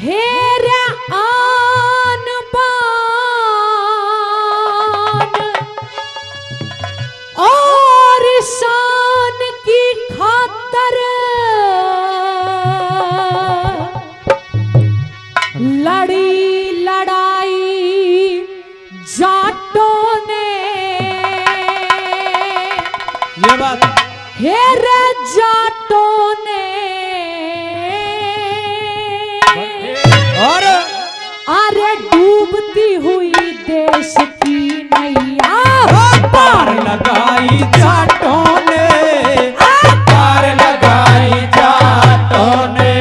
हेरा आन पान और शान की खातर लड़ी लड़ाई जाटों ने। ये बात हेरा जाटों ने अरे डूबती हुई देश की नैया पार लगाई जाटों ने पार लगाई जाटों ने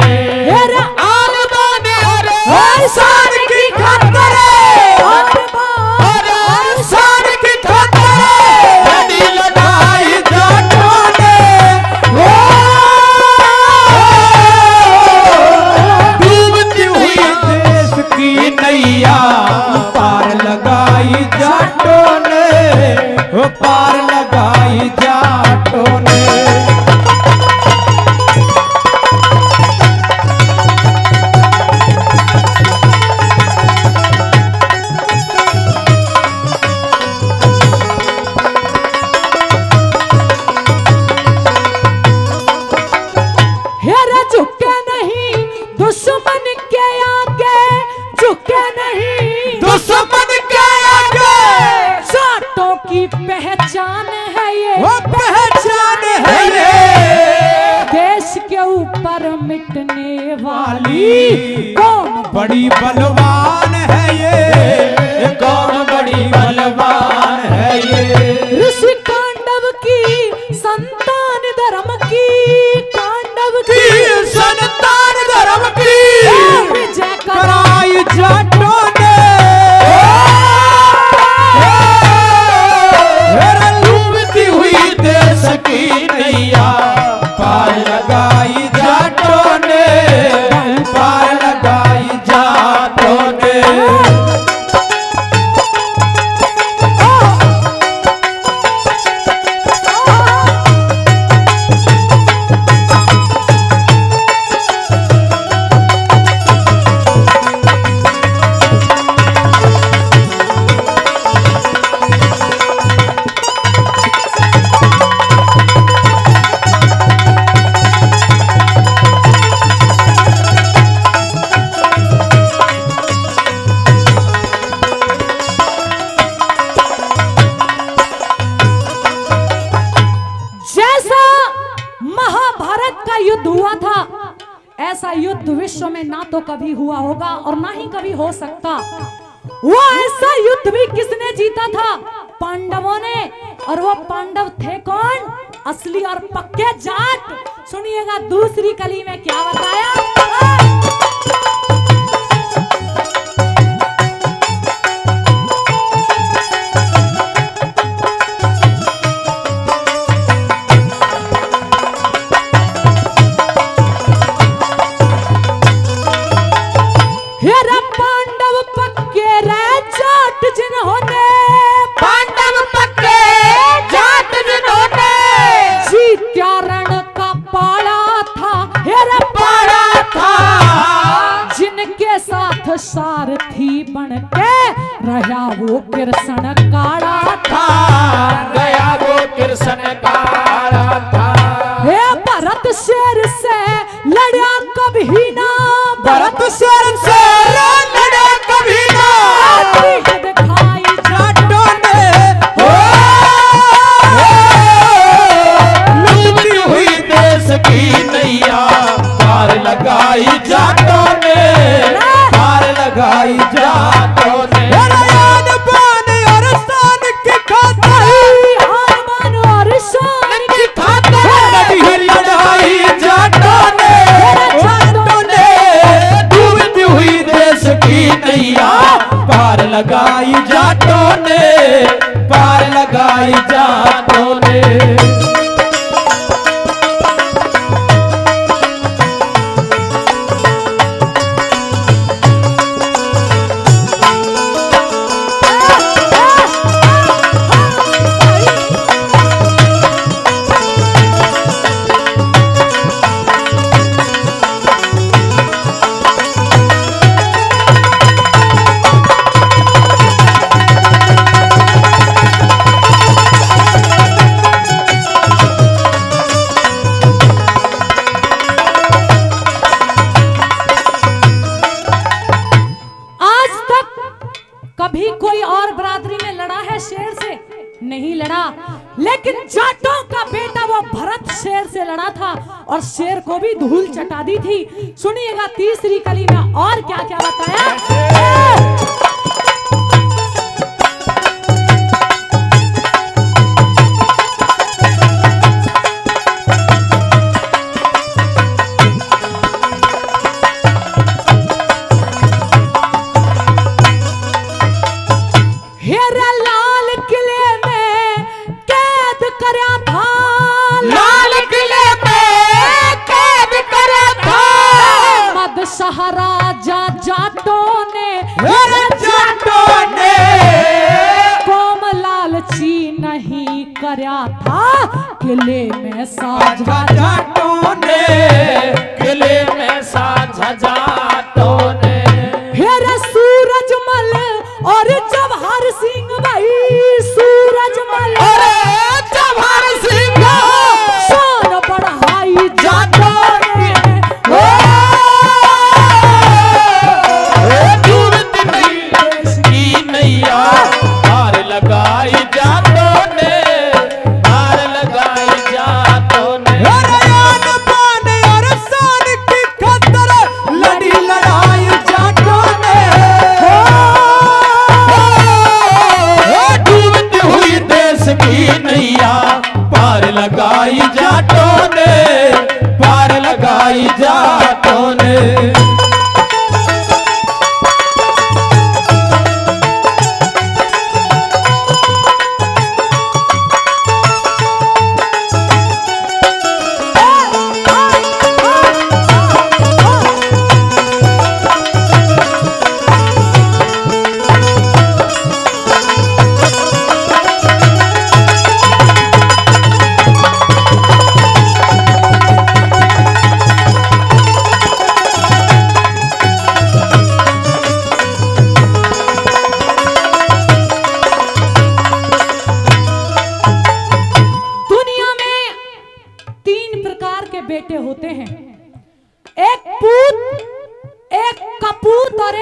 और शान की खातिर और शान की खातिर लड़ी लगाई जाटों ने डूबती हुई देश की नैया पार लगाई जाटों ने पार लगाई जाटों ने। हेरा झुके नहीं दुश्मन के आगे झुके नहीं दुश्मन के आगे जाटों की पहचान है ये वो पहचान है ये देश के ऊपर मिटने वाली कौन बड़ी बलवान है ये कौन बड़ी बलवान है ये ऋषि कांडव की संतान धर्म की कांडव की संतान धर्म की विजय कराई जाटों ने हेरा डूबती हुई देश की नैया पार लगाई जाटों ने पार लगाई जाटों ने। ऐसा युद्ध विश्व में ना तो कभी हुआ होगा और ना ही कभी हो सकता। वो ऐसा युद्ध भी किसने जीता था? पांडवों ने। और वो पांडव थे कौन? असली और पक्के जाट। सुनिएगा दूसरी कली में क्या बताया। सारथी बनके रहा वो कृष्ण काड़ा था गया वो कृष्ण काड़ा था। हे भरत शेर से लड़ा कभी ना भरत शेर से लड़ा कभी ना दिखाई जाटों ने लूटी हुई देश की नैया पार लगाई जाटों ने लगाई जाटों ने। हेरा आन बान और शान की खातिर आन बान और शान की खातिर लड़ाई जाटों ने जाटों ने डूबती हुई देश की नैया पार लगाई जाटों ने पार लगाई जाटों ने। लेकिन जाटों का बेटा वो भरत शेर से लड़ा था और शेर को भी धूल चटा दी थी। सुनिएगा तीसरी कली में और क्या क्या बताया। महाराजा जाटों ने कोम लालची नहीं करया था, किले में साझा जाटों ने, किले में साझा जाटों ने। फिर सूरजमल और जवाहर सिंह भाई, सूरजमल और जवाहर सिंह सोन बढ़ाई जाटों ने।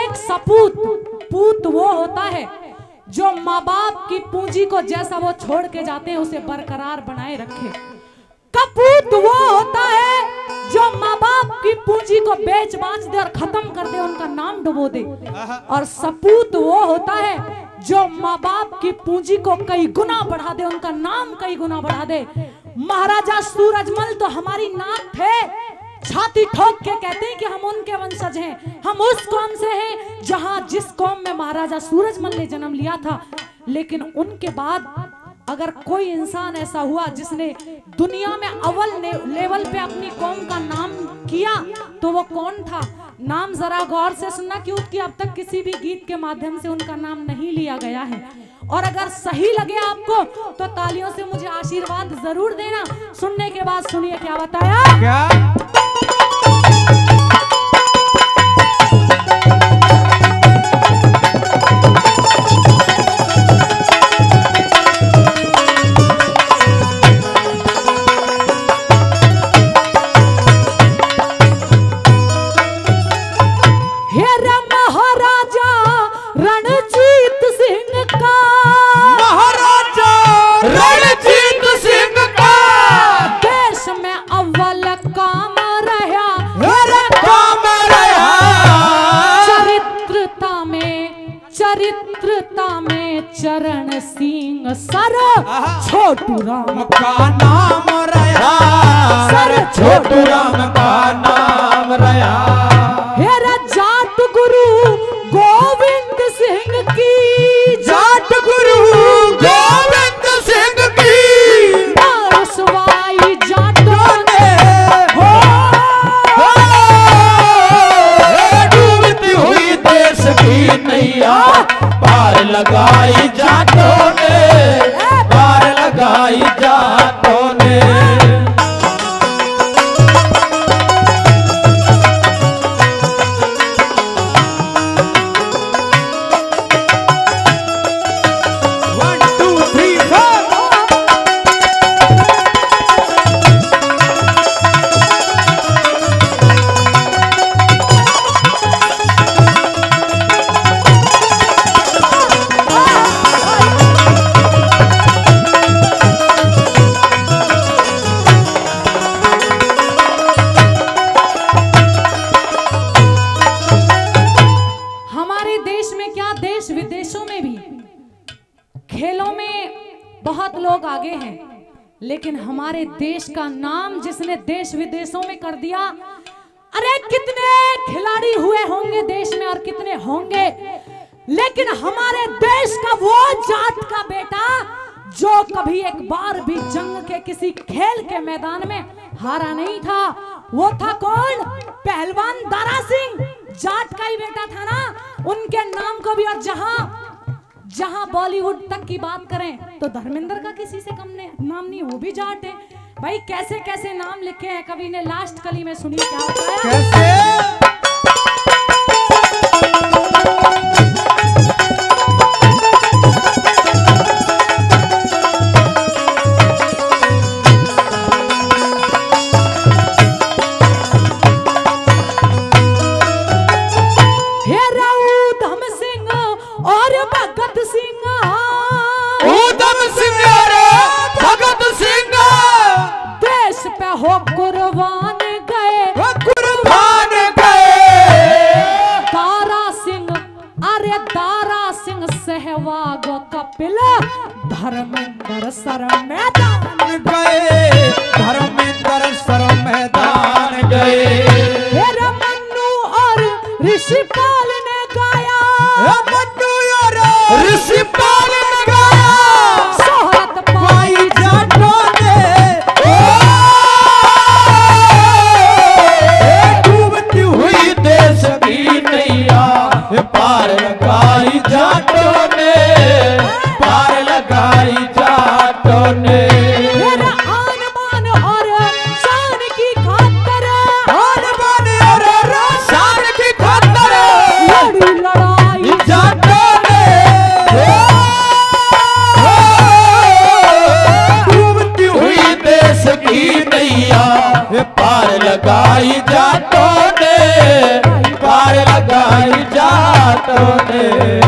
और सपूत वो होता है जो माँ बाप की पूंजी को कई गुना बढ़ा दे, उनका नाम कई गुना बढ़ा दे। महाराजा सूरजमल तो हमारी नाक थे, छाती ठोक के कहते हैं कि हम उनके वंशज हैं, हम उस कौम से हैं जहां जिस कौम में महाराजा सूरजमल ने जन्म लिया था। लेकिन उनके बाद अगर कोई इंसान ऐसा हुआ जिसने दुनिया में अव्वल लेवल पे अपनी कौम का नाम किया तो वो कौन था? नाम जरा गौर से सुनना, क्योंकि अब तक किसी भी गीत के माध्यम से उनका नाम नहीं लिया गया है। और अगर सही लगे आपको तो तालियों से मुझे आशीर्वाद जरूर देना। सुनने के बाद सुनिए क्या बताया। चरण सिंह सर छोटू राम का नाम रहा, सर छोटू राम का नाम रहा। हेरा जाट गुरु गोविंद सिंह की, जाट गुरु गोविंद सिंह की परसवाई जाटों ने। हो डूबती हुई देश की नैया पार लगाई जाटों ने, पार लगाई जाटों ने। लोग आगे हैं, लेकिन हमारे देश का नाम जिसने देश विदेशों में कर दिया, अरे कितने खिलाड़ी हुए होंगे देश में और कितने होंगे, लेकिन हमारे देश का वो जात का बेटा जो कभी एक बार भी जंग के किसी खेल के मैदान में हारा नहीं था, वो था कौन? पहलवान दारा सिंह। जाट का ही बेटा था ना। उनके नाम को भी, और जहां बॉलीवुड तक की बात करें तो धर्मेंद्र का किसी से कम नाम नहीं, वो भी जाट है। भाई कैसे कैसे नाम लिखे हैं कवि ने। लास्ट कली में सुनिए क्या होता है। कैसे? सहवाग कपिल धर्मेंद्र सर मैदान गए, धर्मेंद्र सर मैदान गए। मन्नू और ऋषिपाल ने गाया, मन्नू और ऋषिपाल ने गाया, शोहरत पाई जाटों ने। डूबती हुई देश की नैया पार लगाई जाटों ने, पार लगाई जाटों ने। मेरा आन बान और शान की खातिर, आन बान और शान की खातिर लड़ी लड़ाई जाटों ने। डूबती हुई देश की नैया पार लगाई जाटों ने, पार लगाई जाटों ने।